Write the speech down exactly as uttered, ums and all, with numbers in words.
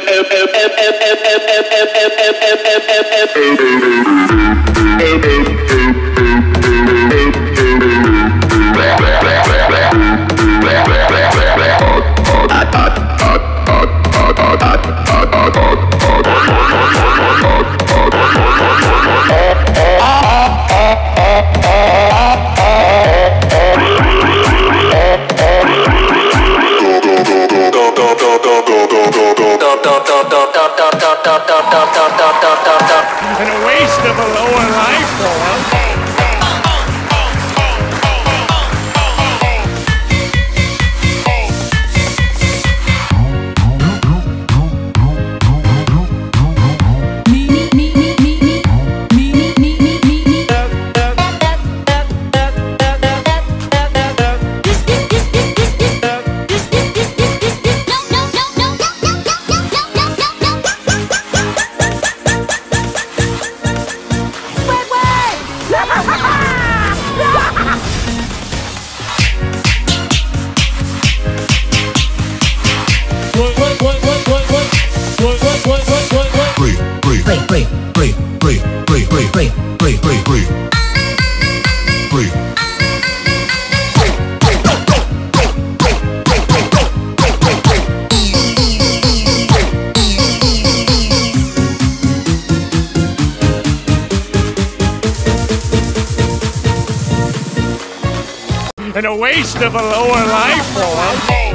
And a waste of a lower life form. And a waste of a lower life form.